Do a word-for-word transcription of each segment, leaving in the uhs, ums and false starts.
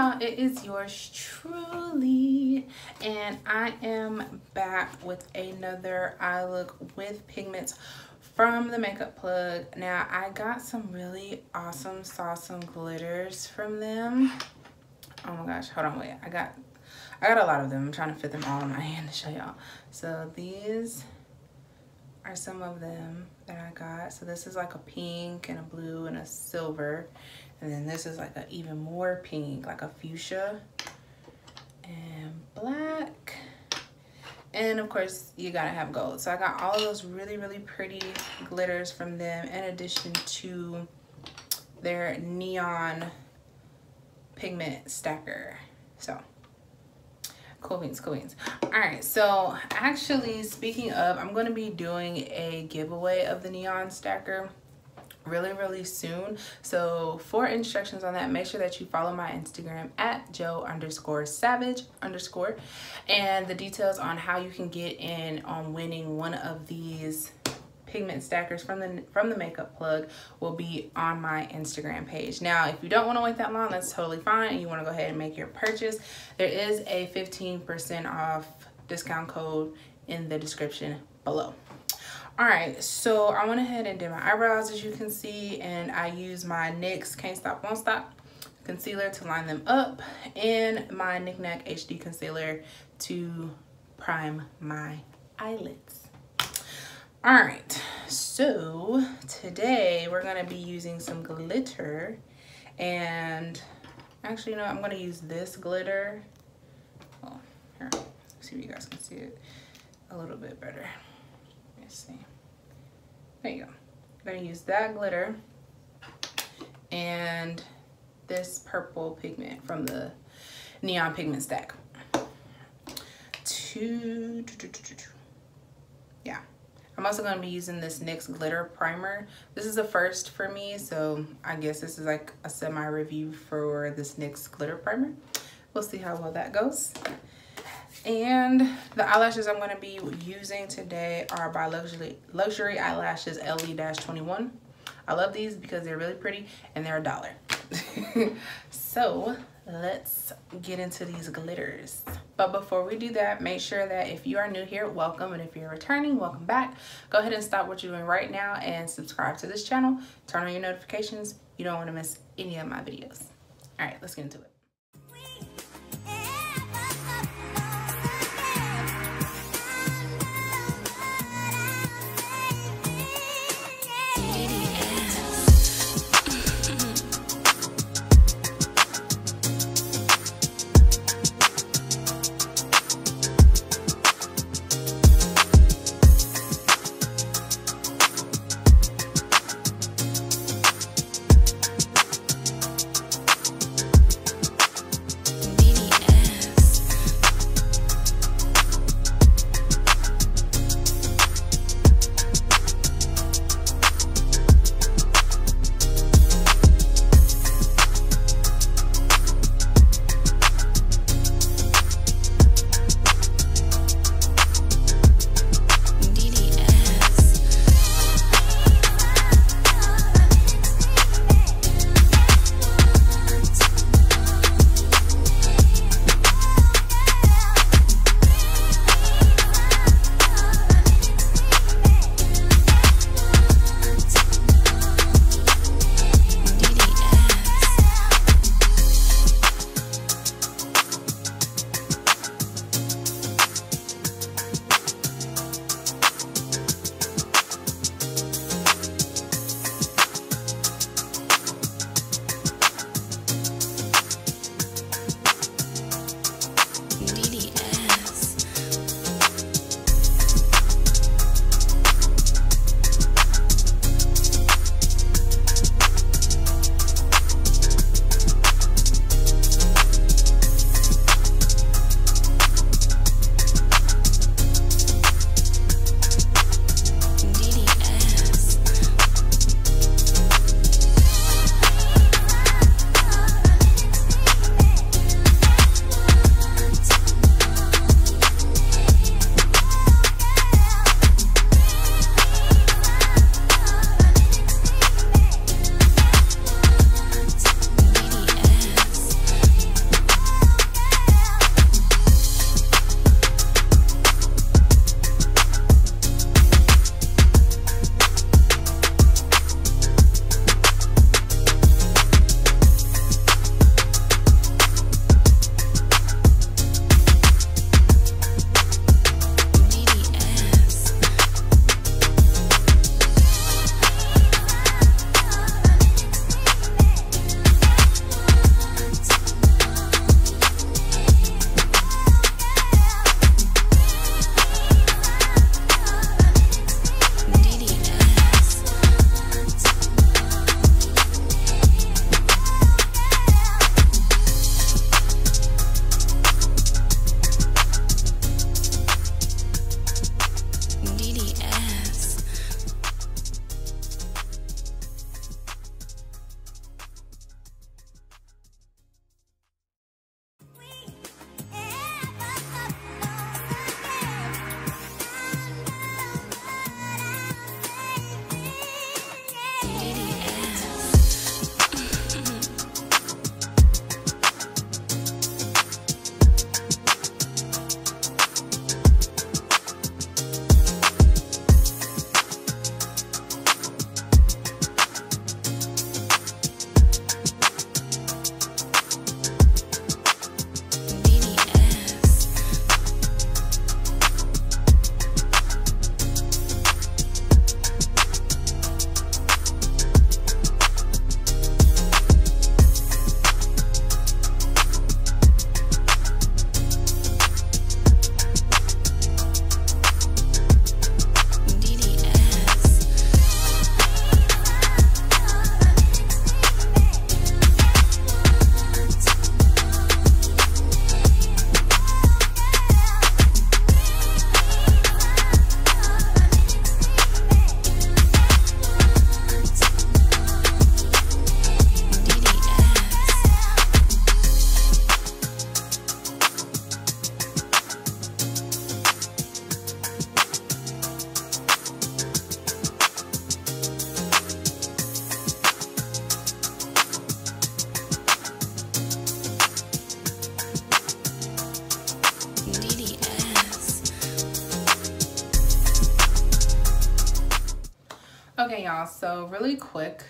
y'all, it is yours truly, and I am back with another eye look with pigments from the Makeup Plug. Now I got some really awesome awesome glitters from them. Oh my gosh, hold on, wait, I got I got a lot of them. I'm trying to fit them all in my hand to show y'all. So these are some of them that I got. So this is like a pink and a blue and a silver, and then this is like an even more pink, like a fuchsia and black, and of course you gotta have gold. So I got all those really really pretty glitters from them, in addition to their neon pigment stacker. So cool beans, cool beans. All right, so actually, speaking of, I'm going to be doing a giveaway of the neon stacker really really soon. So for instructions on that, make sure that you follow my Instagram at Joe underscore savage underscore, and the details on how you can get in on winning one of these pigment stackers from the from the Makeup Plug will be on my Instagram page. Now if you don't want to wait that long, that's totally fine, and you want to go ahead and make your purchase, there is a fifteen percent off discount code in the description below. All right, so I went ahead and did my eyebrows, as you can see, and I used my NYX Can't Stop Won't Stop concealer to line them up, and my Knickknack H D concealer to prime my eyelids. All right, so today we're gonna be using some glitter, and actually, you know, I'm gonna use this glitter. Oh, here, see if you guys can see it a little bit better. Let's see. There you go. I'm gonna use that glitter and this purple pigment from the neon pigment stack. Two, two, two, two, two. Yeah. I'm also going to be using this NYX glitter primer. This is a first for me, so I guess this is like a semi-review for this NYX glitter primer. We'll see how well that goes. And the eyelashes I'm going to be using today are by Luxury Luxury Eyelashes L E twenty-one. I love these because they're really pretty and they're a dollar. So let's get into these glitters. But before we do that, make sure that if you are new here, welcome, and if you're returning, welcome back. Go ahead and stop what you're doing right now and subscribe to this channel. Turn on your notifications. You don't want to miss any of my videos. All right, let's get into it. Okay, y'all, so really quick,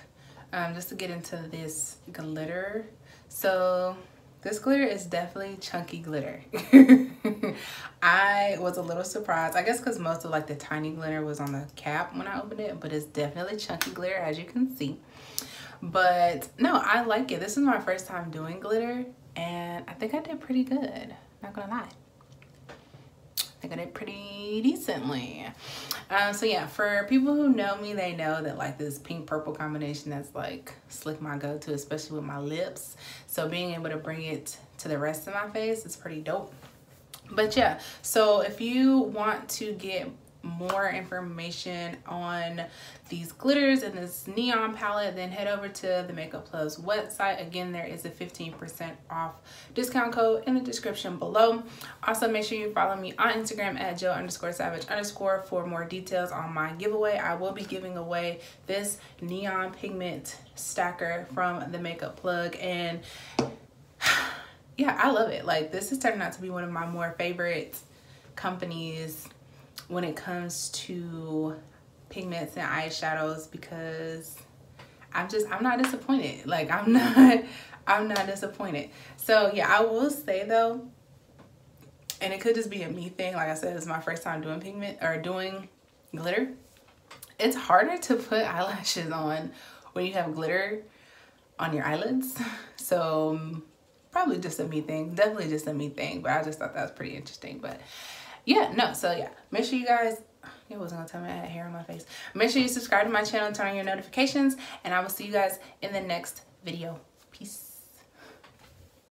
um, just to get into this glitter. So this glitter is definitely chunky glitter. I was a little surprised, I guess because most of like the tiny glitter was on the cap when I opened it, but it's definitely chunky glitter, as you can see. But no, I like it. This is my first time doing glitter, and I think I did pretty good, not gonna lie. I got it pretty decently. Um, so yeah, for people who know me, they know that like this pink purple combination, that's like slick my go-to, especially with my lips. So being able to bring it to the rest of my face is pretty dope. But yeah, so if you want to get more information on these glitters and this neon palette, then head over to the Makeup Plug's website. Again, there is a fifteen percent off discount code in the description below. Also, make sure you follow me on Instagram at Joe underscore savage underscore for more details on my giveaway. I will be giving away this neon pigment stacker from the Makeup Plug, and yeah, I love it. Like, this is turning out to be one of my more favorite companies when it comes to pigments and eyeshadows, because I'm just, I'm not disappointed. Like, I'm not, I'm not disappointed. So yeah, I will say though, and it could just be a me thing, like I said, it's my first time doing pigment or doing glitter. It's harder to put eyelashes on when you have glitter on your eyelids. So probably just a me thing, definitely just a me thing, but I just thought that was pretty interesting. But yeah, no, so yeah, make sure you guys, you wasn't gonna tell me I had hair on my face. Make sure you subscribe to my channel and turn on your notifications, and I will see you guys in the next video. Peace.